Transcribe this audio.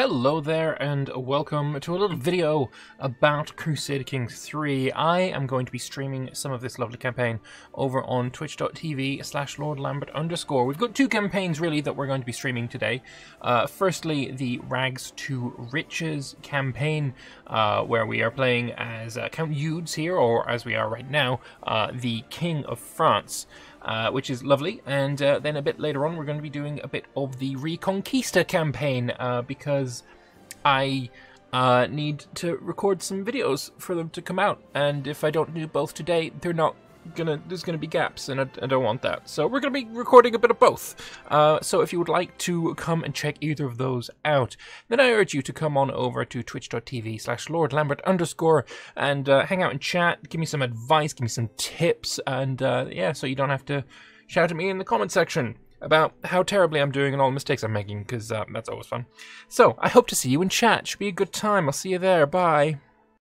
Hello there and welcome to a little video about Crusader Kings 3. I am going to be streaming some of this lovely campaign over on twitch.tv/LordLambert_. We've got two campaigns really that we're going to be streaming today. Firstly, the Rags to Riches campaign, where we are playing as Count Eudes here, or as we are right now, the King of France. Which is lovely, and then a bit later on we're going to be doing a bit of the Reconquista campaign, because I need to record some videos for them to come out, and if I don't do both today, they're not gonna, there's gonna be gaps, and I don't want that. So we're gonna be recording a bit of both, so if you would like to come and check either of those out, then I urge you to come on over to twitch.tv/LordLambert_ and hang out and chat, give me some advice, give me some tips, and yeah, so you don't have to shout at me in the comment section about how terribly I'm doing and all the mistakes I'm making, because that's always fun. So I hope to see you in chat. Should be a good time. I'll see you there. Bye.